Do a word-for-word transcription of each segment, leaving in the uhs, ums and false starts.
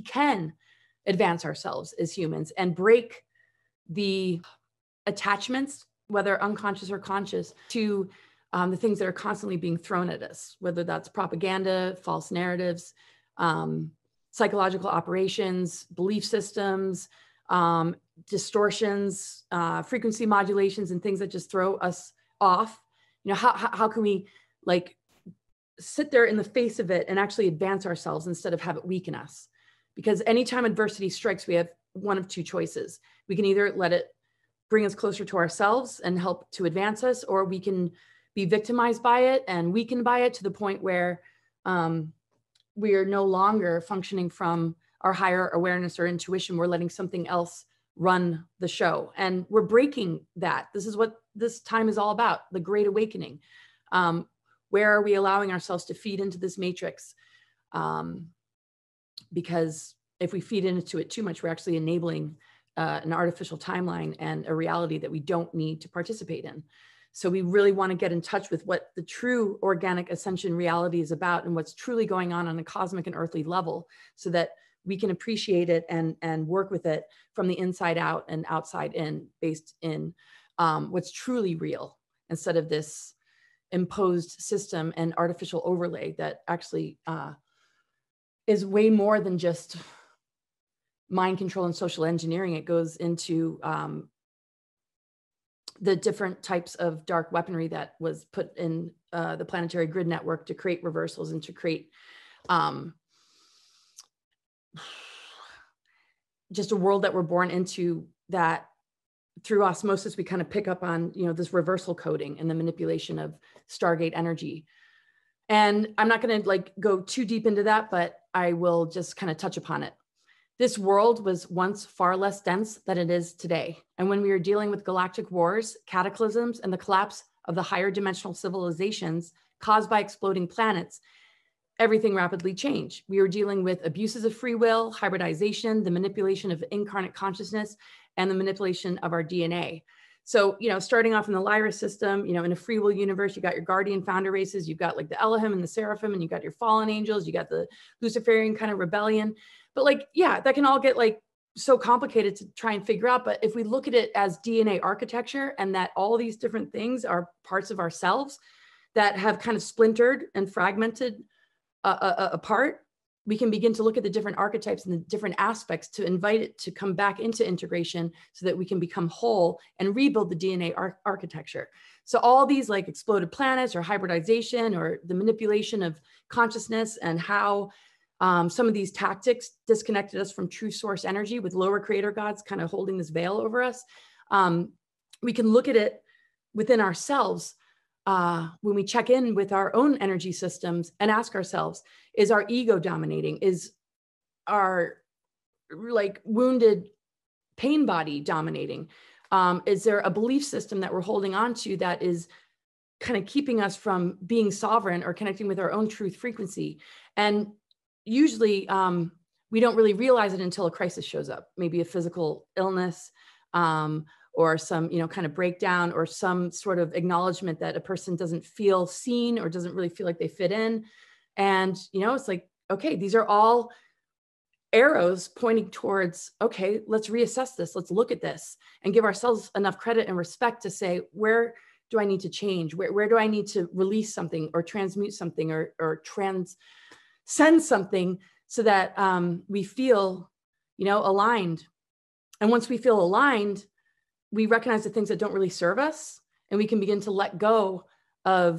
we can advance ourselves as humans and break the attachments, whether unconscious or conscious, to um, the things that are constantly being thrown at us, whether that's propaganda, false narratives, um, psychological operations, belief systems, um, distortions, uh, frequency modulations, and things that just throw us off. You know, how, how can we like sit there in the face of it and actually advance ourselves instead of have it weaken us? Because anytime adversity strikes, we have one of two choices. We can either let it bring us closer to ourselves and help to advance us, or we can be victimized by it and weakened by it to the point where um, we are no longer functioning from our higher awareness or intuition. We're letting something else run the show, and we're breaking that. This is what this time is all about, the Great Awakening. Um, where are we allowing ourselves to feed into this matrix? Um, because if we feed into it too much, we're actually enabling uh, an artificial timeline and a reality that we don't need to participate in. So we really want to get in touch with what the true organic ascension reality is about and what's truly going on on a cosmic and earthly level, so that we can appreciate it and, and work with it from the inside out and outside in, based in um, what's truly real, instead of this imposed system and artificial overlay that actually uh, is way more than just mind control and social engineering. It goes into um, the different types of dark weaponry that was put in uh, the planetary grid network to create reversals and to create um, just a world that we're born into, that through osmosis, we kind of pick up on, you know, this reversal coding and the manipulation of Stargate energy. And I'm not going to like go too deep into that, but I will just kind of touch upon it. This world was once far less dense than it is today. And when we are dealing with galactic wars, cataclysms, and the collapse of the higher dimensional civilizations caused by exploding planets, everything rapidly changed. We were dealing with abuses of free will, hybridization, the manipulation of incarnate consciousness, and the manipulation of our D N A. So, you know, starting off in the Lyra system, you know, in a free will universe, you got your guardian founder races, you've got like the Elohim and the Seraphim, and you got your fallen angels, you got the Luciferian kind of rebellion. But like, yeah, that can all get like so complicated to try and figure out. But if we look at it as D N A architecture, and that all these different things are parts of ourselves that have kind of splintered and fragmented Uh, apart, we can begin to look at the different archetypes and the different aspects to invite it to come back into integration, so that we can become whole and rebuild the D N A ar architecture. So all these like exploded planets or hybridization or the manipulation of consciousness, and how um, some of these tactics disconnected us from true source energy, with lower creator gods kind of holding this veil over us. Um, we can look at it within ourselves Uh, when we check in with our own energy systems and ask ourselves, is our ego dominating? Is our like wounded pain body dominating? Um, is there a belief system that we're holding on to that is kind of keeping us from being sovereign or connecting with our own truth frequency? And usually um, we don't really realize it until a crisis shows up, maybe a physical illness, um, or some, you know, kind of breakdown, or some sort of acknowledgement that a person doesn't feel seen or doesn't really feel like they fit in. And, you know, it's like, okay, these are all arrows pointing towards, okay, let's reassess this. Let's look at this and give ourselves enough credit and respect to say, where do I need to change? Where, where do I need to release something, or transmute something, or, or transcend something, so that um, we feel, you know, aligned. And once we feel aligned, we recognize the things that don't really serve us, and we can begin to let go of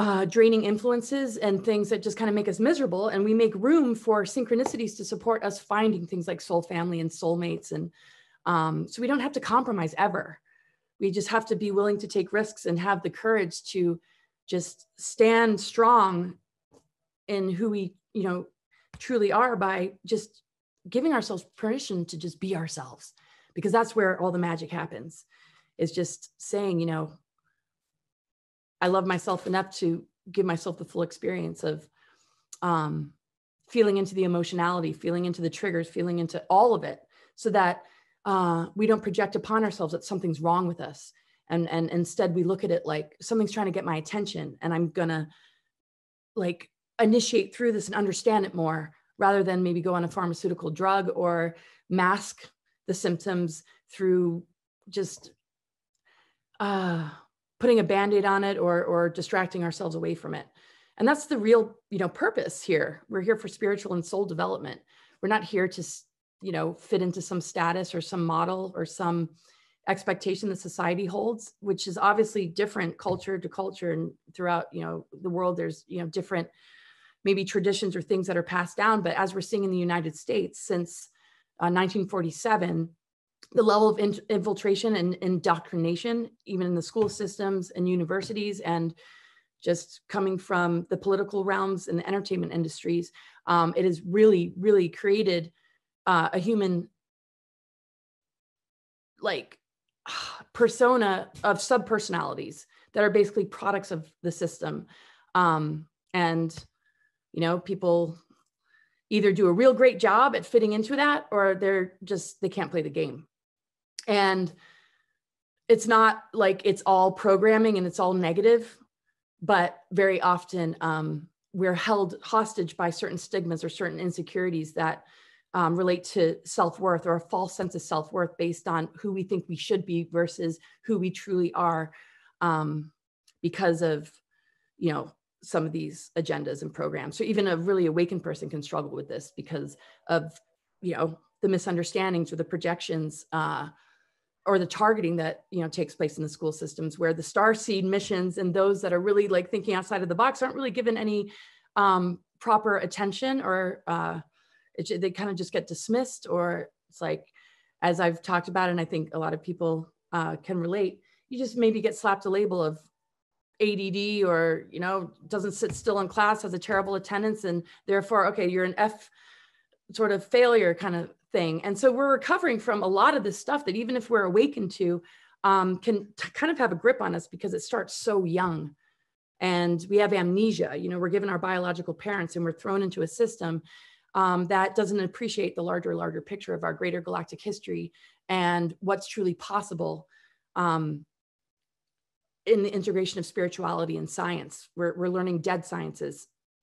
uh, draining influences and things that just kind of make us miserable. And we make room for synchronicities to support us finding things like soul family and soulmates. And um, so we don't have to compromise ever. We just have to be willing to take risks and have the courage to just stand strong in who we, you know, truly are, by just giving ourselves permission to just be ourselves. Because that's where all the magic happens, is just saying, you know, I love myself enough to give myself the full experience of um, feeling into the emotionality, feeling into the triggers, feeling into all of it, so that uh, we don't project upon ourselves that something's wrong with us. And, and instead we look at it like, something's trying to get my attention, and I'm gonna like initiate through this and understand it more, rather than maybe go on a pharmaceutical drug or mask the symptoms through just uh, putting a Band-Aid on it or, or distracting ourselves away from it. And that's the real, you know, purpose here. We're here for spiritual and soul development. We're not here to, you know, fit into some status or some model or some expectation that society holds, which is obviously different culture to culture. And throughout, you know, the world, there's, you know, different maybe traditions or things that are passed down. But as we're seeing in the United States since uh, nineteen forty-seven, the level of in infiltration and indoctrination, even in the school systems and universities, and just coming from the political realms and the entertainment industries, um, it has really, really created uh, a human, like, persona of subpersonalities that are basically products of the system. Um, and, you know, people either do a real great job at fitting into that, or they're just, they can't play the game. And it's not like it's all programming and it's all negative, but very often um, we're held hostage by certain stigmas or certain insecurities that Um, relate to self-worth, or a false sense of self-worth based on who we think we should be versus who we truly are, um, because of, you know, some of these agendas and programs. So even a really awakened person can struggle with this because of, you know, the misunderstandings or the projections uh, or the targeting that, you know, takes place in the school systems, where the starseed missions and those that are really like thinking outside of the box aren't really given any um, proper attention, or uh, It, they kind of just get dismissed. Or it's like, as I've talked about, and I think a lot of people uh, can relate, you just maybe get slapped a label of A D D, or, you know, doesn't sit still in class, has a terrible attendance, and therefore, okay, you're an F sort of failure kind of thing. And so we're recovering from a lot of this stuff that, even if we're awakened to, um, can kind of have a grip on us because it starts so young. And we have amnesia, you know, we're given our biological parents and we're thrown into a system Um, that doesn't appreciate the larger, larger picture of our greater galactic history and what's truly possible um, in the integration of spirituality and science. We're, we're learning dead sciences.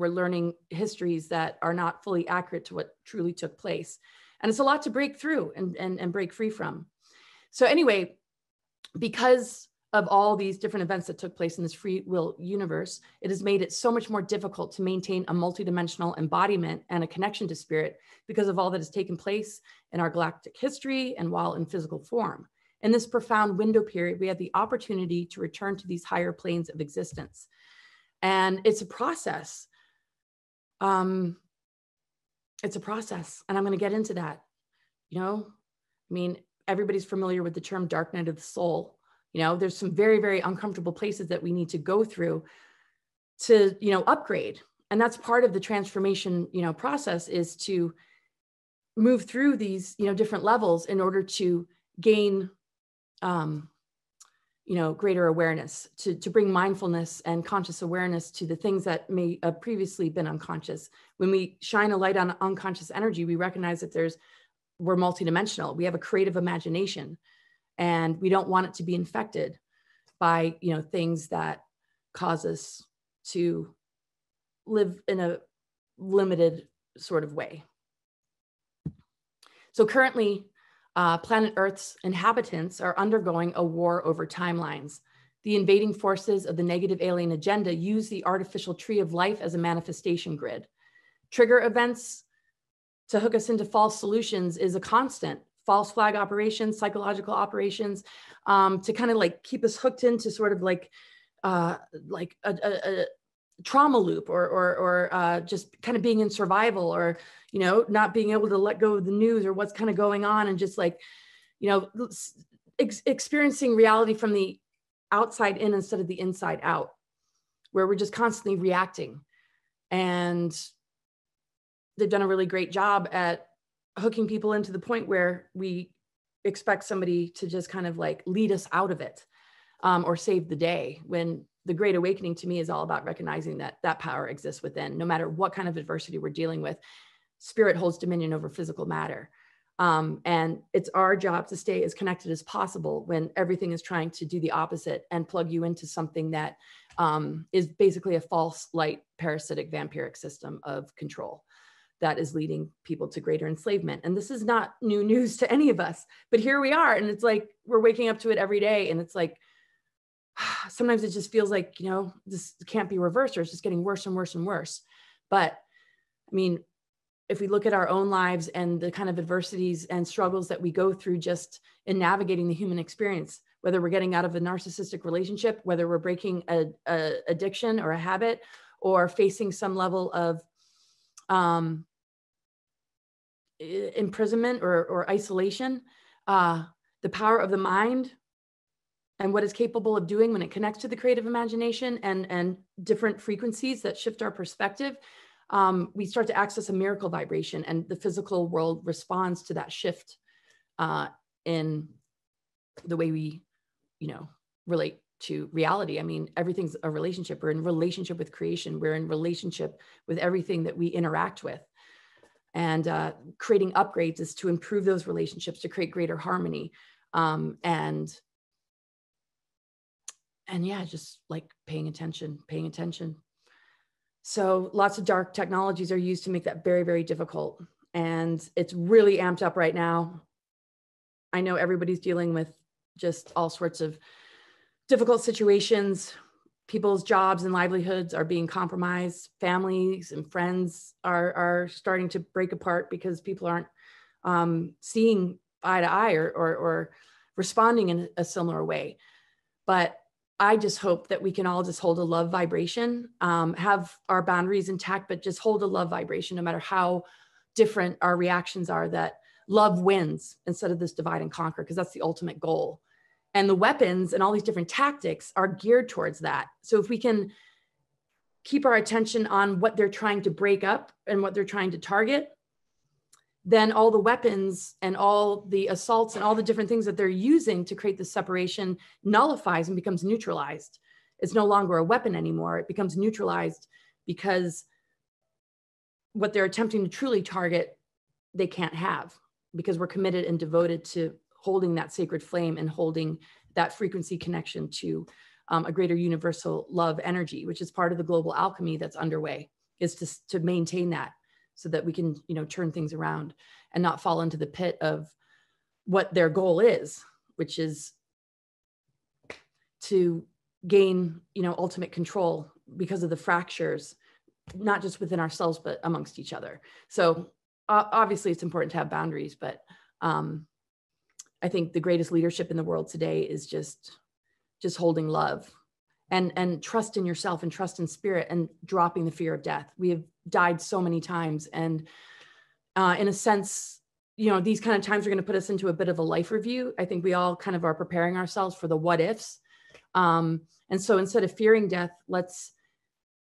We're learning histories that are not fully accurate to what truly took place. And it's a lot to break through and, and, and break free from. So anyway, because of all these different events that took place in this free will universe, it has made it so much more difficult to maintain a multidimensional embodiment and a connection to spirit because of all that has taken place in our galactic history and while in physical form. In this profound window period, we have the opportunity to return to these higher planes of existence. And it's a process. Um, it's a process, and I'm gonna get into that. You know, I mean, everybody's familiar with the term dark night of the soul. You know, there's some very, very uncomfortable places that we need to go through to, you know, upgrade. And that's part of the transformation, you know, process, is to move through these, you know, different levels in order to gain, um, you know, greater awareness, to, to bring mindfulness and conscious awareness to the things that may have previously been unconscious. When we shine a light on unconscious energy, we recognize that there's, we're multidimensional. We have a creative imagination. And we don't want it to be infected by, you know, things that cause us to live in a limited sort of way. So currently, uh, planet Earth's inhabitants are undergoing a war over timelines. The invading forces of the negative alien agenda use the artificial tree of life as a manifestation grid. Trigger events to hook us into false solutions is a constant. False flag operations, psychological operations, um, to kind of like keep us hooked into sort of like uh, like a, a, a trauma loop, or or, or uh, just kind of being in survival, or, you know, not being able to let go of the news or what's kind of going on, and just like, you know, ex experiencing reality from the outside in instead of the inside out, where we're just constantly reacting. And they've done a really great job at hooking people into the point where we expect somebody to just kind of like lead us out of it, um, or save the day, when the Great Awakening to me is all about recognizing that that power exists within. No matter what kind of adversity we're dealing with, spirit holds dominion over physical matter. Um, and it's our job to stay as connected as possible when everything is trying to do the opposite and plug you into something that um, is basically a false light, parasitic, vampiric system of control. that is leading people to greater enslavement. And this is not new news to any of us, but here we are. And it's like, we're waking up to it every day. And it's like, sometimes it just feels like, you know, this can't be reversed, or it's just getting worse and worse and worse. But I mean, if we look at our own lives and the kind of adversities and struggles that we go through just in navigating the human experience, whether we're getting out of a narcissistic relationship, whether we're breaking a, a addiction or a habit, or facing some level of um, imprisonment or, or isolation, uh, the power of the mind and what it's capable of doing when it connects to the creative imagination and, and different frequencies that shift our perspective, um, we start to access a miracle vibration, and the physical world responds to that shift uh, in the way we, you know, relate to reality. I mean, everything's a relationship. We're in relationship with creation. We're in relationship with everything that we interact with. And uh, creating upgrades is to improve those relationships, to create greater harmony. Um, and, and yeah, just like paying attention, paying attention. So lots of dark technologies are used to make that very, very difficult. And it's really amped up right now. I know everybody's dealing with just all sorts of difficult situations. People's jobs and livelihoods are being compromised. Families and friends are, are starting to break apart because people aren't um, seeing eye to eye or, or, or responding in a similar way. But I just hope that we can all just hold a love vibration, um, have our boundaries intact, but just hold a love vibration no matter how different our reactions are, that love wins instead of this divide and conquer, because that's the ultimate goal. And the weapons and all these different tactics are geared towards that. So if we can keep our attention on what they're trying to break up and what they're trying to target, then all the weapons and all the assaults and all the different things that they're using to create the separation nullifies and becomes neutralized. It's no longer a weapon anymore. It becomes neutralized because what they're attempting to truly target, they can't have, because we're committed and devoted to holding that sacred flame and holding that frequency connection to um, a greater universal love energy, which is part of the global alchemy that's underway, is to, to maintain that so that we can, you know, turn things around and not fall into the pit of what their goal is, which is to gain, you know, ultimate control because of the fractures, not just within ourselves, but amongst each other. So uh, obviously it's important to have boundaries, but um, I think the greatest leadership in the world today is just, just holding love and, and trust in yourself and trust in spirit and dropping the fear of death. We have died so many times. And uh, in a sense, you know, these kind of times are going to put us into a bit of a life review. I think we all kind of are preparing ourselves for the what ifs. Um, and so instead of fearing death, let's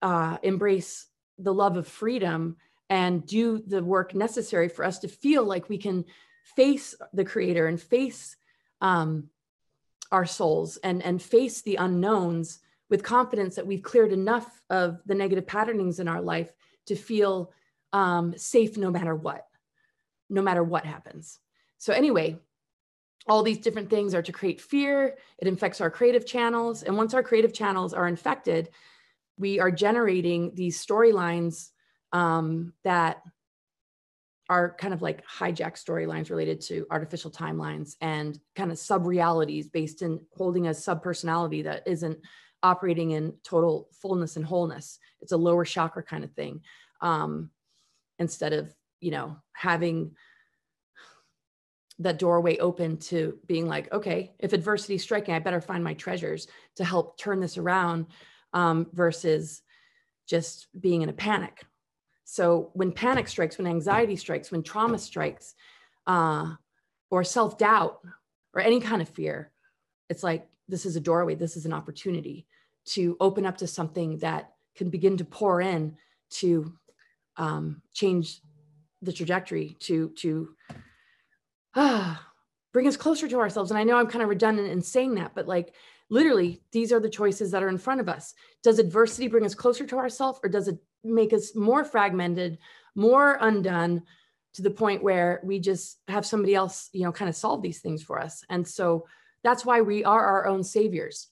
uh, embrace the love of freedom and do the work necessary for us to feel like we can face the creator and face um, our souls and, and face the unknowns with confidence that we've cleared enough of the negative patternings in our life to feel um, safe no matter what, no matter what happens. So anyway, all these different things are to create fear. It infects our creative channels. And once our creative channels are infected, we are generating these storylines um, that are kind of like hijacked storylines related to artificial timelines and kind of sub-realities based in holding a sub-personality that isn't operating in total fullness and wholeness. It's a lower chakra kind of thing. Um, instead of, you know, having that doorway open to being like, okay, if adversity's striking, I better find my treasures to help turn this around, um, versus just being in a panic. So when panic strikes, when anxiety strikes, when trauma strikes, uh, or self-doubt or any kind of fear, it's like, this is a doorway. This is an opportunity to open up to something that can begin to pour in to um, change the trajectory, to, to uh, bring us closer to ourselves. And I know I'm kind of redundant in saying that, but like, literally, these are the choices that are in front of us. Does adversity bring us closer to ourselves, or does it make us more fragmented, more undone, to the point where we just have somebody else, you know, kind of solve these things for us? And so that's why we are our own saviors.